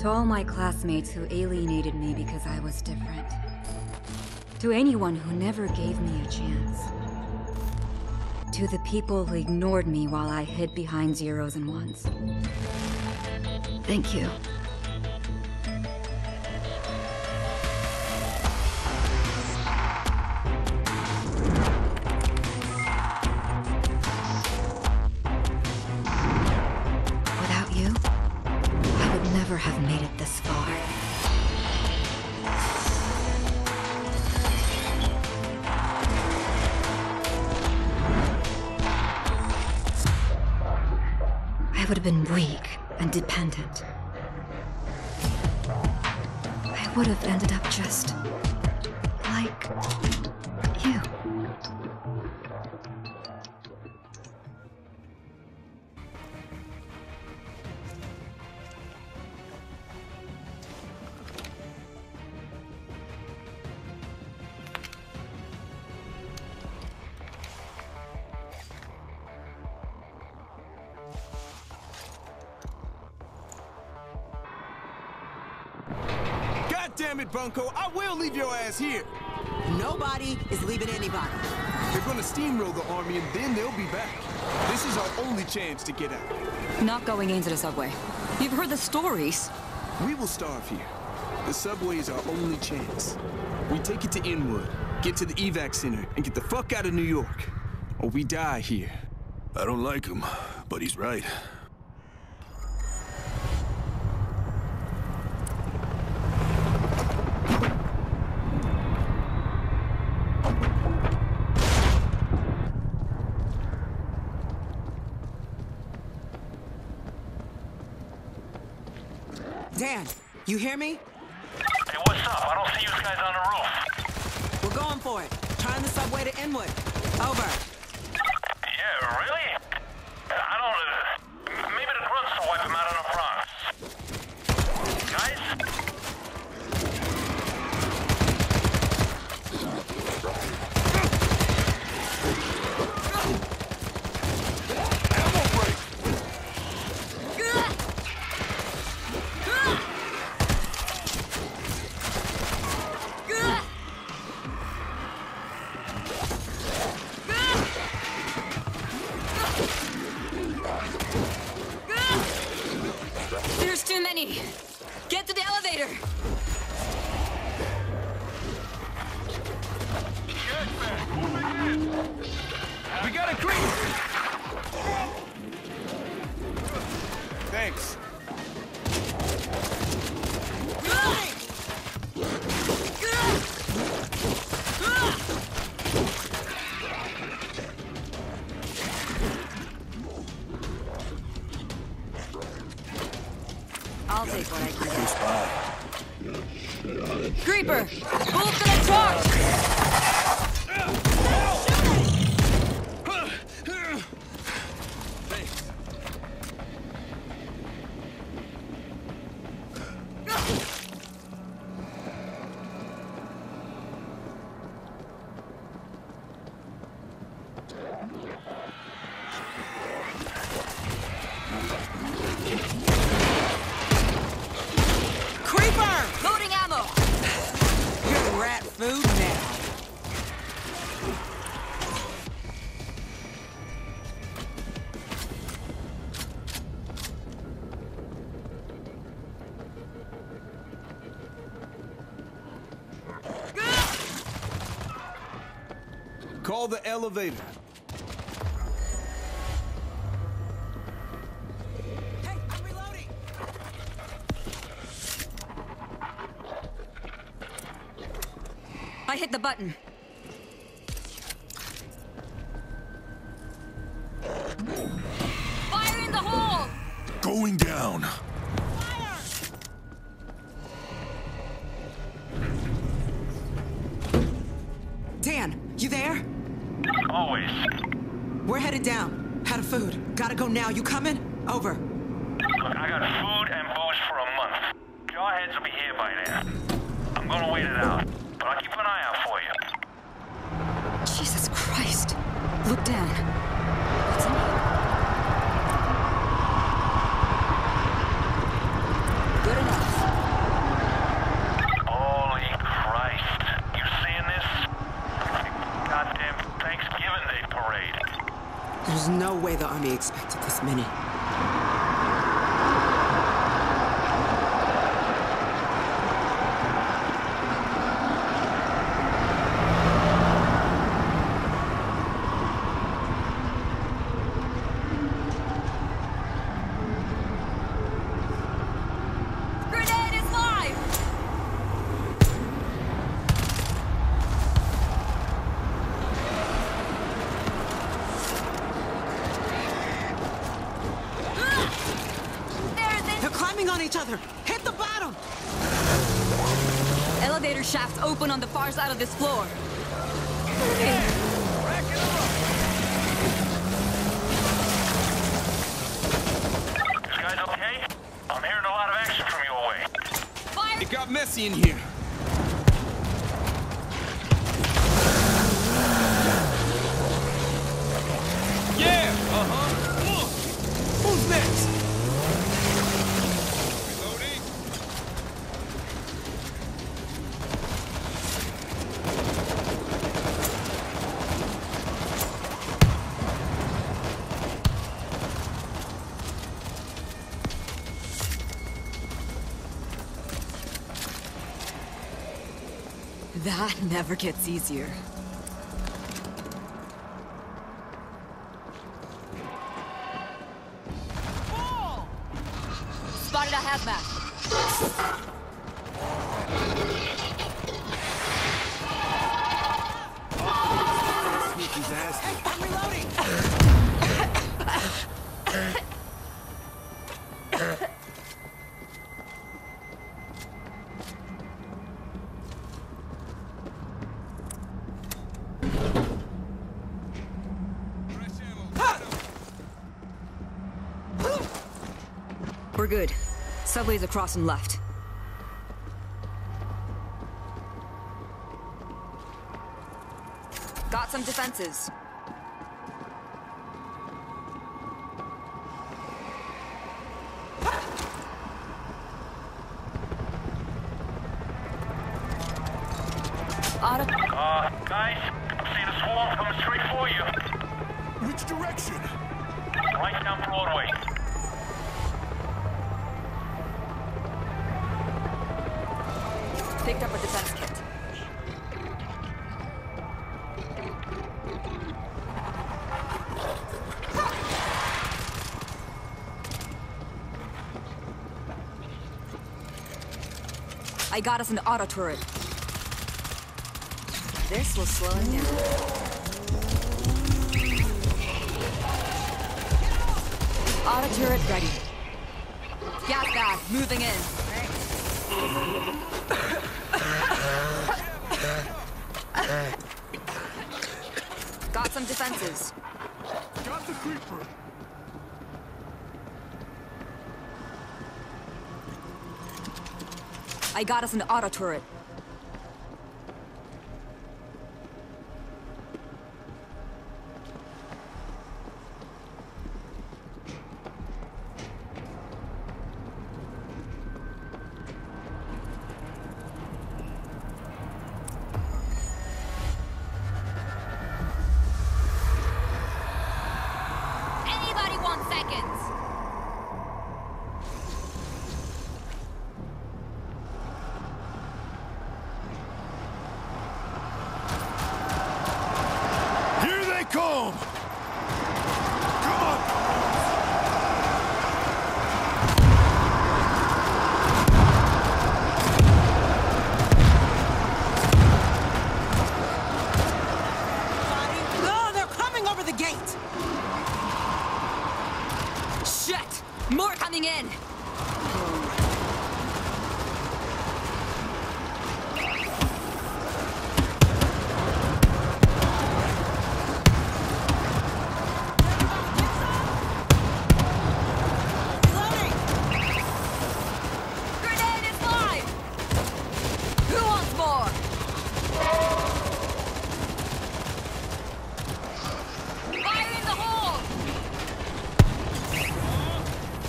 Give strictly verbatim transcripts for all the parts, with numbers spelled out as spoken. To all my classmates who alienated me because I was different. To anyone who never gave me a chance. To the people who ignored me while I hid behind zeros and ones. Thank you. I would have been weak and dependent. I would have ended up just like you. Damn it, Bunko, I will leave your ass here. Nobody is leaving anybody. They're gonna steamroll the army and then they'll be back. This is our only chance to get out. Not going into the subway. You've heard the stories. We will starve here. The subway is our only chance. We take it to Inwood, get to the evac center, and get the fuck out of New York. Or we die here. I don't like him, but he's right. Dan, you hear me? Hey, what's up? I don't see you guys on the roof. We're going for it. Trying the subway to Inwood. Over. Yeah, really? I don't... Uh, maybe the grunts will wipe them out in the Bronx. Guys? Ammo break! Uh! Get to the elevator! Get back! Moving in! We got a creep! Thanks. I'll take what I can do. Creeper! Move to the torch! Food now. Call the elevator. I hit the button. Fire in the hole! Going down. Fire! Dan, you there? Always. We're headed down. Out of food. Gotta go now. You coming? Over. Look, I got food and booze for a month. Jawheads will be here by now. I'm gonna wait it out. But I'll keep an eye out for you. Jesus Christ. Look down. What's in here? Good enough. There's no way the army expected this many. Each other. Hit the bottom! Elevator shafts open on the far side of this floor. Okay. Rack it up. This guy's okay? I'm hearing a lot of action from your way. Fire! It got messy in here. Yeah! Uh-huh. Who's next? That never gets easier. Ball! Spotted a hazmat. We're good. Subway's across and left. Got some defenses. Auto uh, guys, I'm seeing a swarm coming straight for you. Which direction? Right down Broadway. Picked up a defense kit. I got us an auto turret. This will slow it down. Auto turret ready. Gas bag moving in. Got some defenses. Got the creeper. I got us an auto turret. Come on! No, they're coming over the gate! Shit! More coming in!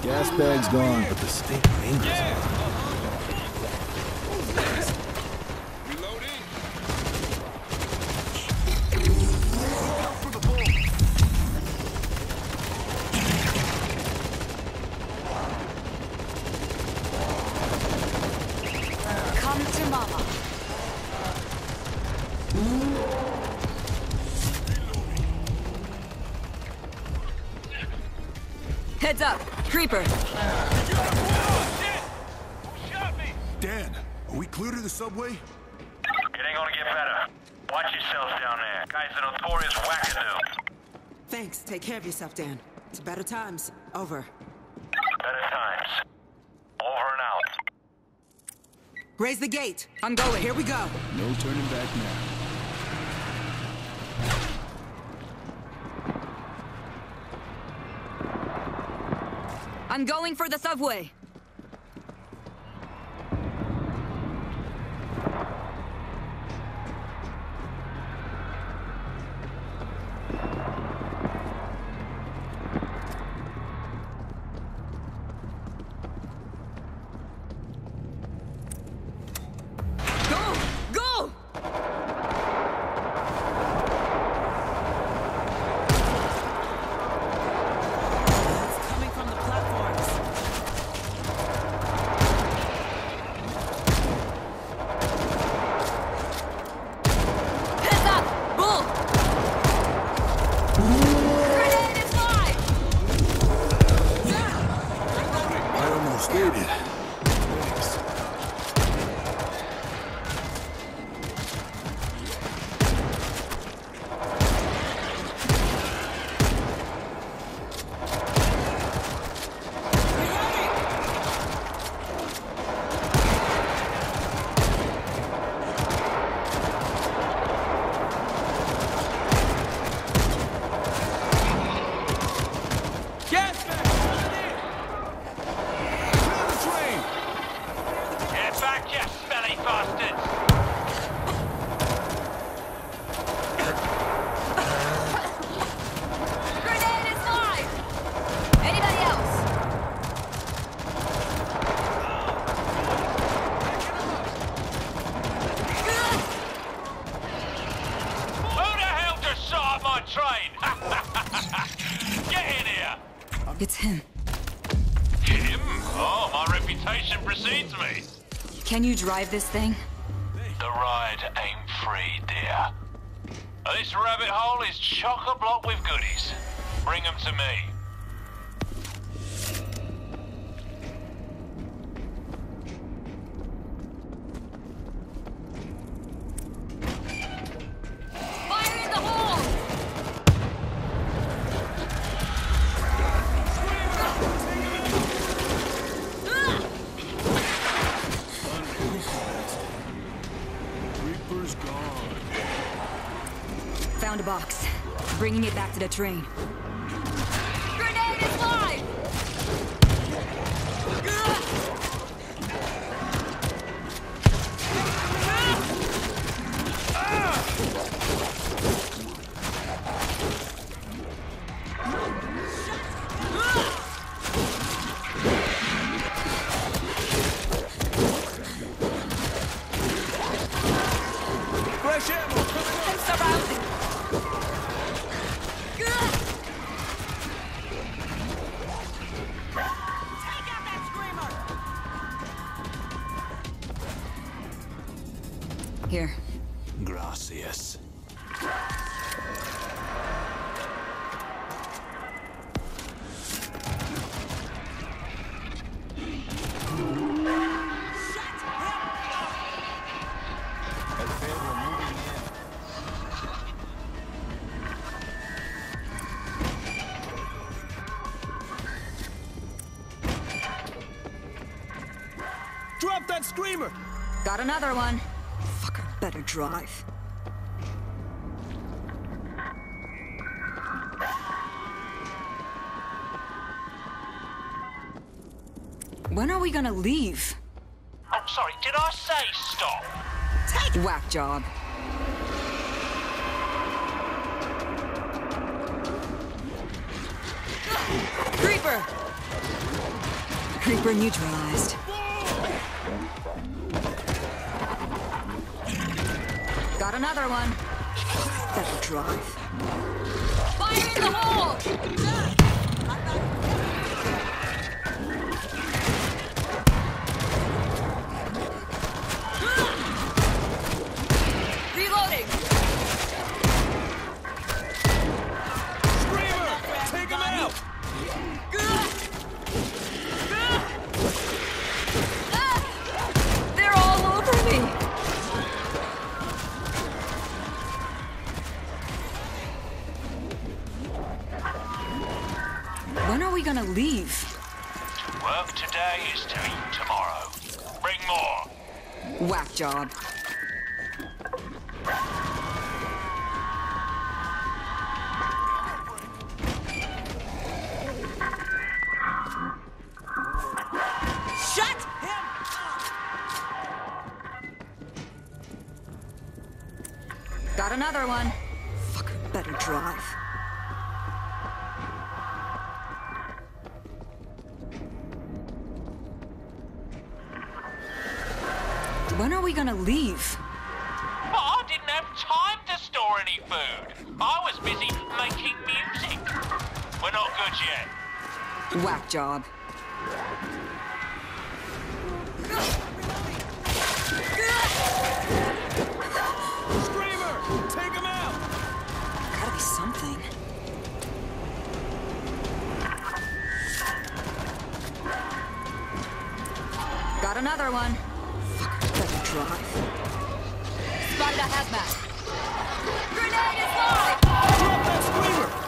Gas bag's gone, but the stink lingers. Yeah. Reloading. Look out for the ball. Heads up! Creeper! Dan! Who shot me? Dan, are we clear to the subway? It ain't gonna get better. Watch yourselves down there. Guys are notorious wackadoo. Thanks. Take care of yourself, Dan. It's better times. Over. Better times. Over and out. Raise the gate. I'm going. Here we go. No turning back now. I'm going for the subway. It's him. Him? Oh, my reputation precedes me. Can you drive this thing? The ride ain't free, dear. This rabbit hole is chock-a-block with goodies. Bring them to me. Found a box. Bringing it back to the train. Grenade is live! Fresh ammo coming up! I'm surrounded! Here. Gracias. Drop that screamer! Got another one. Better drive. When are we gonna leave? Oh, sorry, did I say stop? Take whack job. Creeper! Creeper neutralized. Got another one. Better drive. Fire in the hole! Reloading! Screamer! Take him out! When are we gonna leave? Work today is to eat tomorrow. Bring more. Whack job. Got another one. Fucker better drive. When are we gonna leave? But I didn't have time to store any food. I was busy making music. We're not good yet. Whack job. Something. Got another one. Fucker, better drive. Spotted a hazmat. Grenade is live! Drop that screamer!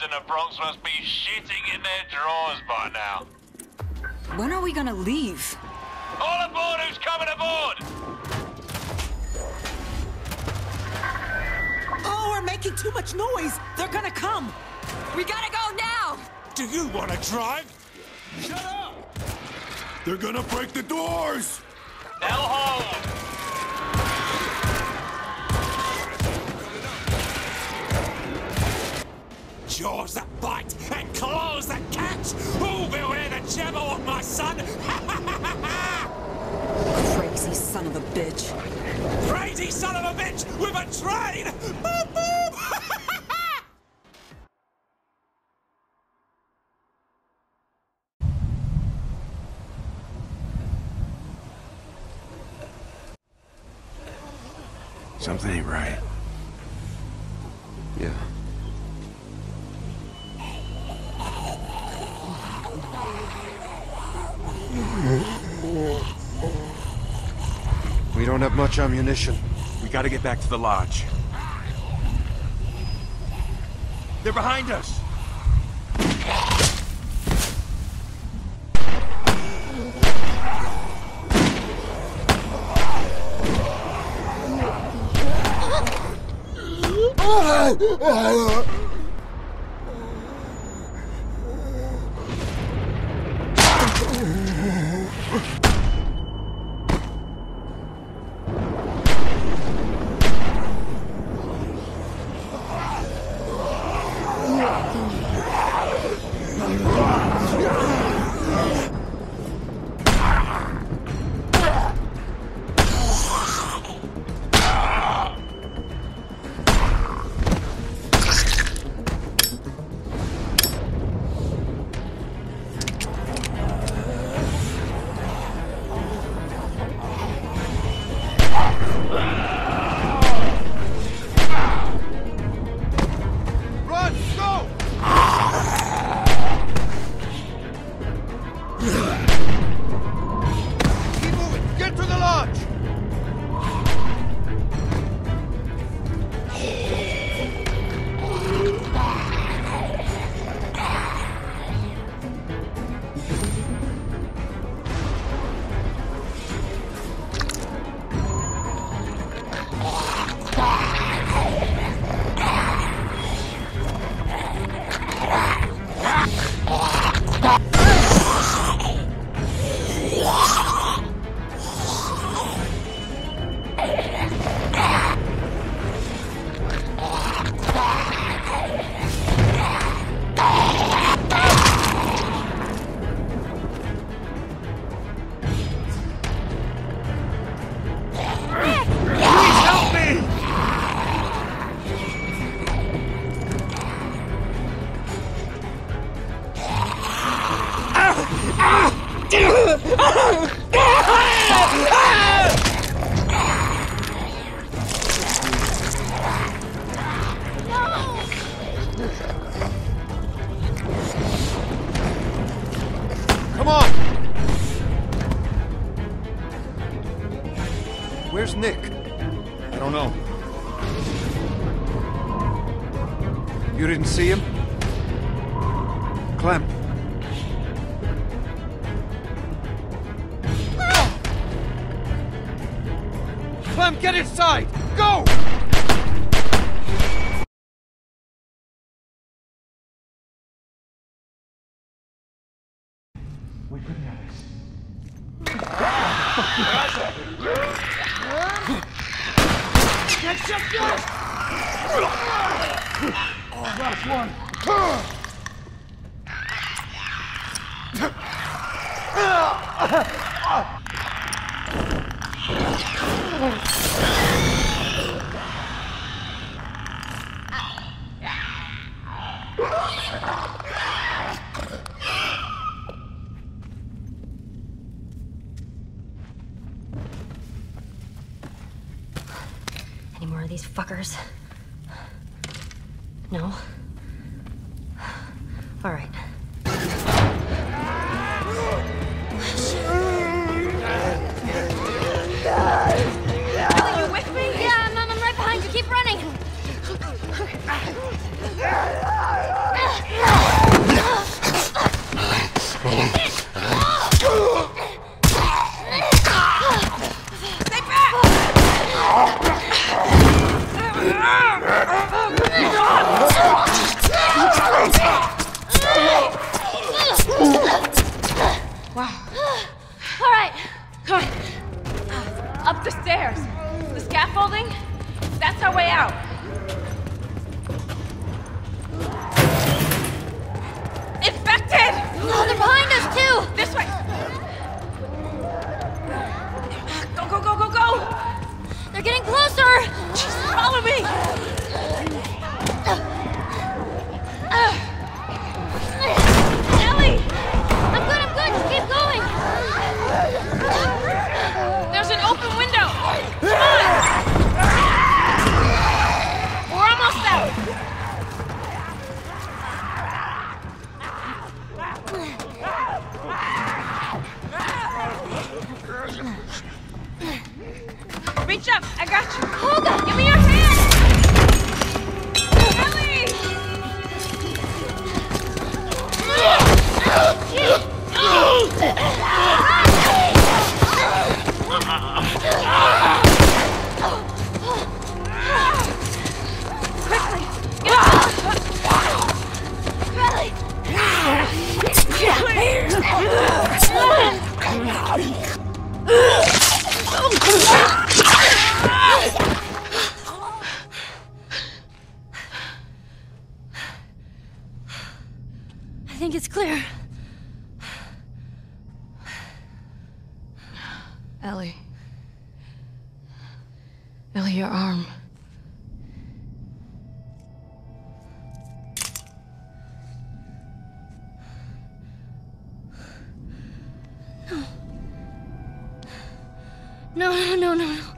And the Bronx must be shitting in their drawers by now. When are we gonna leave? All aboard who's coming aboard! Oh, we're making too much noise! They're gonna come! We gotta go now! Do you wanna drive? Shut up! They're gonna break the doors! Now hold! Jaws that bite and claws that catch. Who beware the jabber of my son? Crazy son of a bitch. Crazy son of a bitch with a train! Boop, boop. Something ain't right. Yeah. We don't have much ammunition. We gotta get back to the lodge. They're behind us! You didn't see him? Clem. Ah! Clem, get inside! Go! We couldn't have this. That's just good! Oh, that's one. Any more of these fuckers? No? All right. Are you with me? Yeah, Mom, I'm right behind you. Keep running. Wow. All right, come on. Up the stairs. The scaffolding, that's our way out. Infected! Oh, they're behind us too! This way! Go, go, go, go, go! They're getting closer! Just follow me! Uh, uh. Reach up, I got you. Hold on, give me your hand! Ellie! Quickly, get up! Ellie! Ellie! I think it's clear. Ellie. Ellie, your arm. No. No, no, no, no, no.